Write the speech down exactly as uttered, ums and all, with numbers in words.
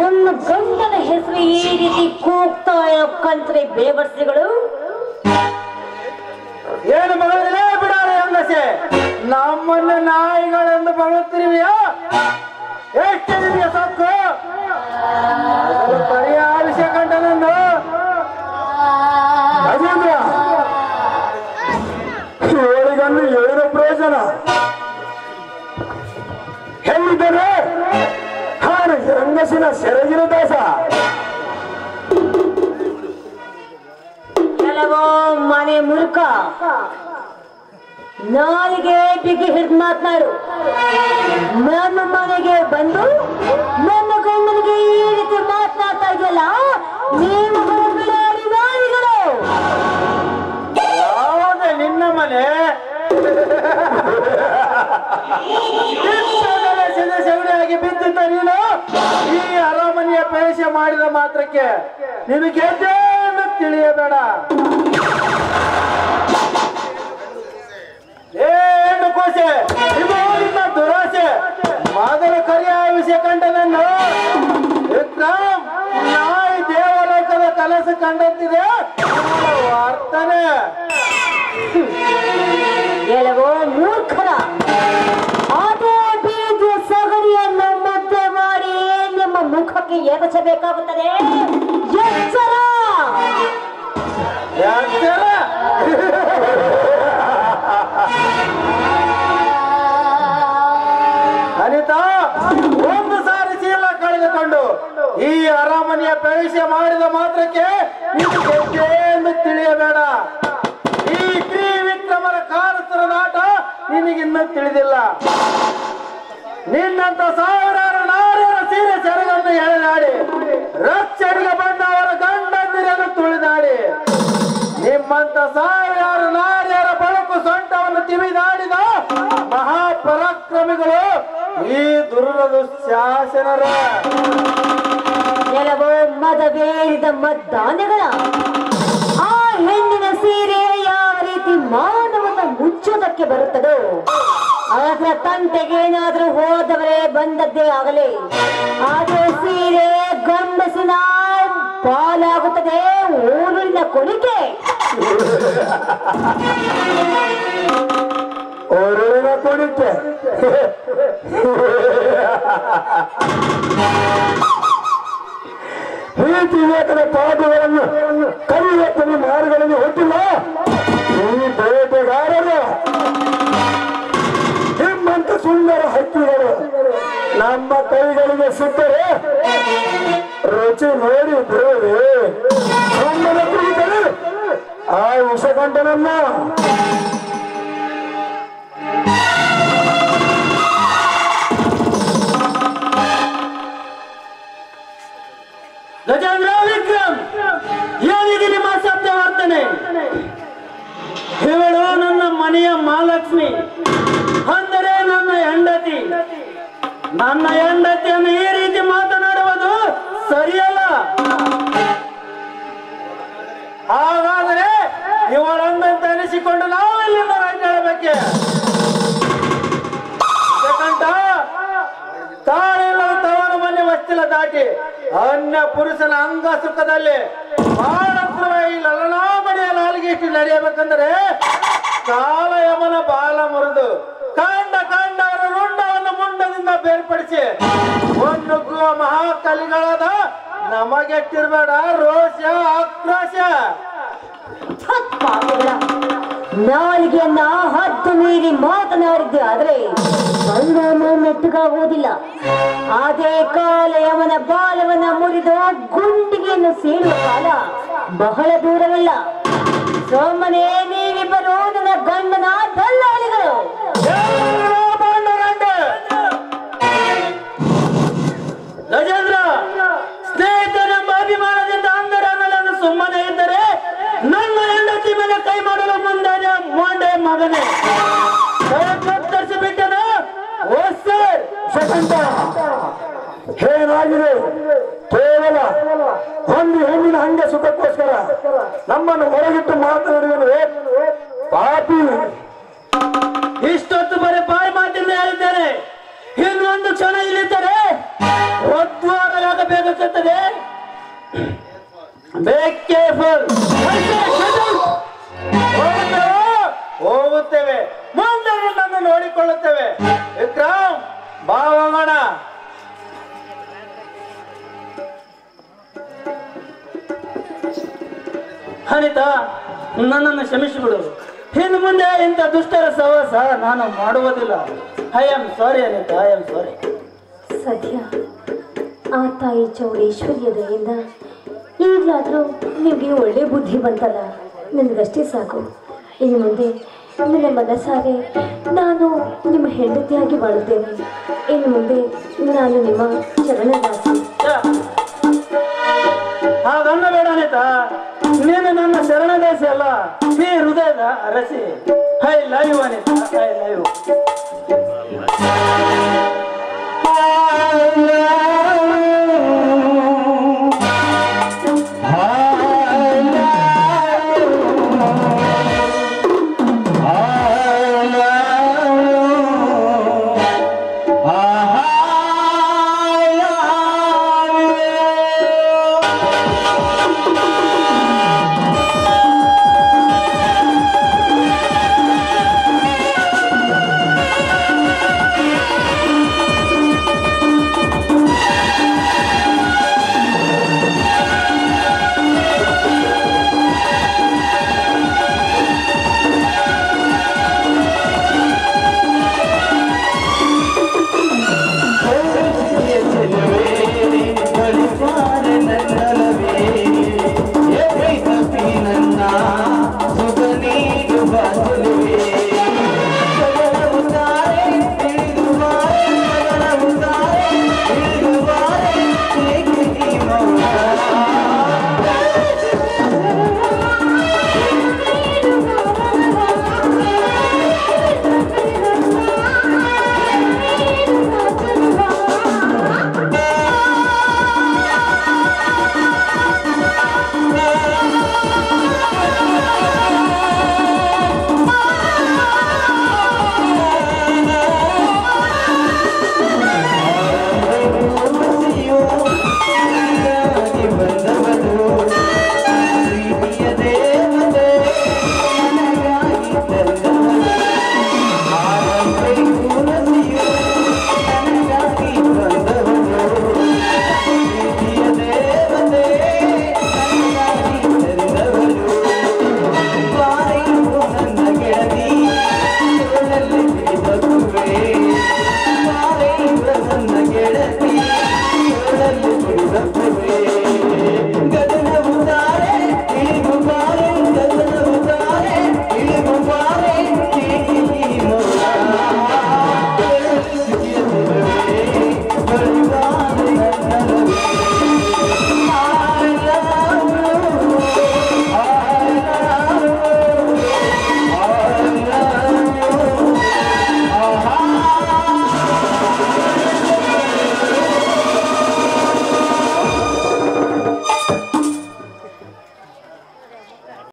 ನನ್ನ ಗಂಡನ ಹೆಸರು ಈ ರೀತಿ ಕೂಗ್ತಾ ಕಂತ್ರಿ ಬೇವರ್ಸಿಗಳು ಏನು ಮಾಡೋದಿಲ್ಲ ಬಿಡಾರೆ ಅಂದಸೆ ನಮ್ಮನ್ನ ನಾಯಿಗಳೆಂದು ಬಳಸ್ತೀವಿಯ ಎಷ್ಟು ದಿನ ಸಾಕು ಪರಿಹಾರಿಸ ಗಂಡನನ್ನು ರಾಜೇಂದ್ರ ಇವರಿಗನ್ನು ಏನು ಪ್ರಯೋಜನ ಹೇಳಿದರೆ रंगसिन सेरगिन दास मने मुल्क नालिगे बिगी हिडिदु मातनाडु नन्न मनेगे बंदु नन्न गंडनिगे ई रीति मातनाडता इद्यल्ल नीवुगळु बिडारी नालिगळु यावदे निन्न मने ಸೆಗಡಿಯಾಗಿ ಬಿದ್ದಿದ್ದ ನೀನು ಈ ಅರಮನೆಯ ಪ್ರವೇಶ ಮಾಡಿದ ಮಾತ್ರಕ್ಕೆ ನಿನಗೇನು ತಿಳಿಯಬೇಡ. ಏನು ಕೋಸೆ ಇದು ನಿನ್ನ ದುರಾಸೆ ಮಾದರ ಕರಿಯ ವಿಷಯ ಕಂಡನನ್ನು ವಿಕ್ರಮ್ ನಾಯಿ ದೇವಲೋಕದ ಕನಸು ಕಂಡಂತಿದೆ ವರ್ತನೆ ಎಲ್ಲವೋ ಮೂರ್ಖರ मुखके एदचबेकागुत्तदे यच्चर यच्चर अनिता ಒಂದು ಸಾರಿ ಚೀಲ ಕಳೆದುಕೊಂಡು ಈ ಅರಮನೆಯ ಪ್ರವೇಶ ಮಾಡಿದ ಮಾತ್ರಕ್ಕೆ ನೀನು ಗೆದ್ದೆಂದು ತಿಳಿಯಬೇಡ. ಈ ತ್ರಿವಿಕ್ರಮರ ಕಾಲುತರದ ಆಟ ನಿನಗಿನ್ನೂ ತಿಳಿದಿಲ್ಲ. ನಿನ್ನಂತ ಸಾವಿರಾರು ನಾರಿಯರ ಸೀರೆ ಸೆರಗನ್ನು ಎಳೆದಾಡಿ ರಕ್ಷಣೆಗೆ ಬಂದವರ ಗಂಡಂದಿರನ್ನು ತುಳಿದಾಡಿ ನಿಮ್ಮಂತ ಸಾವಿರಾರು ನಾರಿಯರ ಬಳುಕು ಸೊಂಟವನ್ನು ತಿವಿದಾಡಿದ ಮಹಾಪರಾಕ್ರಮಿಗಳು ಈ ದುರ್ದುಶಾಸನರ ಕೆಲವು ಮದವೇರಿದ ಮದ್ದಾನೆಗಳ ಆ ಹೆಣ್ಣಿನ ಸೀರೆ ಯಾವ ರೀತಿ ಮಾನವನ ಮುಚ್ಚೋದಕ್ಕೆ ಬರುತ್ತದೋ ಅವರ ತಂಟೆಗೇನಾದರೂ ಹೋದವರೇ ಬಂದದ್ದೇ ಆಗಲಿ ಆದರೆ ಸೀರೆ ಗಂಡಸಿನ ಪಾಲಾಗುತ್ತದೆ ಊರಿನ ಕೊಳಿಕೆ ಊರಿನ ಕೊಳಿಕೆ ರೀತಿ ವೇತನ ಪಾದಗಳನ್ನು ಕರಿಯತನ ಮಾರುಗಳನ್ನು ಹೊಟ್ಟಿಲ್ಲ ಈ ಬೇಟೆಗಾರರು ಸುಂದರ ಹಕ್ಕಿಗಳು ನಮ್ಮ ಕೈಗಳಿಗೆ ಸಿಕ್ಕರೆ ರುಚಿ ನೋಡಿ ದೇವಿ ಸುಂದರ ಕುಡಿತರು ಆ ವಿಷಗಂಟನನ್ನ ಗಜೇಂದ್ರ ವಿಕ್ರಮ್ ಏನಿದೆ ನಿಮ್ಮ ಶಬ್ದ ವರ್ತನೆ. ಇವಳು ನನ್ನ ಮನೆಯ ಮಹಾಲಕ್ಷ್ಮಿ ಅಂದರೆ ನನ್ನ ಹೆಂಡತಿ. ನನ್ನ ಹೆಂಡತಿಯನ್ನು ಈ ರೀತಿ ಮಾತನಾಡುವುದು ಸರಿಯಲ್ಲ. ಹಾಗಾದರೆ ಇವಳಂದಂತ ಅನಿಸಿಕೊಂಡು ನಾವು ಇಲ್ಲಿಂದ ರಾಜ್ಯಕ್ಕೆ ತಾಳೆಲ್ಲ ತವರು ಮನೆ ವಸ್ತಿಲ ದಾಟಿ ಅನ್ಯ ಪುರುಷನ ಅಂಗ ಸುಖದಲ್ಲಿ ಬಾಳತ್ರವಾಗಿ ಲಲನಾಮಣಿಯ ನಾಲಿಗೆ ಇಷ್ಟು ನಡೆಯಬೇಕಂದ್ರೆ ಕಾಲ ಯಮನ ಬಾಲ ಮುರಿದು ಕಂಡ ಕಂಡವರ ರುಂಡವನ್ನು ಮುಂಡದಿಂದ ಬೇರ್ಪಡಿಸಿ ಒನ್ನುಗ್ಗುವ ಮಹಾಕಲಿಗಳಾದ ನಮಗೆಟ್ಟಿರಬೇಡ ರೋಷ ಆಕ್ರೋಶ. ನಾಲಿಗೆಯನ್ನ ಹದ್ದು ಮೀರಿ ಮಾತನಾಡಿದ್ದೆ ಆದ್ರೆ ಪರಿಣಾಮ ಮೆಟ್ಟುಗಾಗುವುದಿಲ್ಲ. ಅದೇ ಕಾಲ ಯವನ ಬಾಲವನ್ನ ಮುರಿದು ಗುಂಡಿಗೆಯನ್ನು ಸೇರುವ ಕಾಲ ಬಹಳ ದೂರವಿಲ್ಲ. ಸೋಮನೇ ನೀವಿಬ್ಬರು ನನ್ನ ಗಂಡನ ದಲ್ಲಾಳಿಗಳು. ರಾಜೇಂದ್ರ ಸ್ನೇಹಿತ ನಮ್ಮ ಅಭಿಮಾನದಿಂದ ಅಂದರೆ ಅನ್ನಲನ್ನು ಸುಮ್ಮನೆ ಇದ್ದರೆ ನನ್ನ ಹೆಂಡತಿ ಮೇಲೆ ಕೈ ಮಾಡಲು ಮುಂದಾನೆ ಮೊಂಡೆ ಮಗನೇ ತರಿಸಿಬಿಟ್ಟದ ಏನಾಗಿದೆ. ಕೇವಲ ಒಂದು ಹೆಣ್ಣಿನ ಹಂಗ ಸುಖಕ್ಕೋಸ್ಕರ ನಮ್ಮನ್ನು ಹೊರಗಿಟ್ಟು ಮಾತನಾಡಿದರೆ ಪಾಪಿ. ಇಷ್ಟೊತ್ತು ಬರೀ ಬಾಯಿ ಮಾತಿಂದ ಹೇಳಿದ್ದಾರೆ. ಇನ್ನೊಂದು ಕ್ಷಣ ಇಲ್ಲಿದ್ದರೆ that today? Make careful. Hogutteve. Hogutteve. Mundare nannu nodikolluteve. Vikram, baavagana. Hanita, nannannu kshamisibidu. Hindu munde inta dushtara savasa nanu maduvadilla. I am sorry Hanita, I am sorry. Sadhya, aa tayi chaudeshwariyadeyinda ಈಗಲಾದರೂ ನಿಮಗೆ ಒಳ್ಳೆ ಬುದ್ಧಿ ಬಂತಲ್ಲ, ನನಗಷ್ಟೇ ಸಾಕು. ಇನ್ನು ಮುಂದೆ ನನ್ನ ಮನಸಾರೆ ನಾನು ನಿಮ್ಮ ಹೆಂಡತಿಯಾಗಿ ಬಾಳುತ್ತೇನೆ. ಇನ್ನು ಮುಂದೆ ನಾನು ನಿಮ್ಮ ಶರಣದಾಸಿ. ಹಾಗನ್ನ ಬೇಡ ಅನಿತಾ, ನೀನು ನನ್ನ ಶರಣದಾಸಿ ಅಲ್ಲ, ಈ ಹೃದಯದ ರಸಿ. I love you Anita, I love you.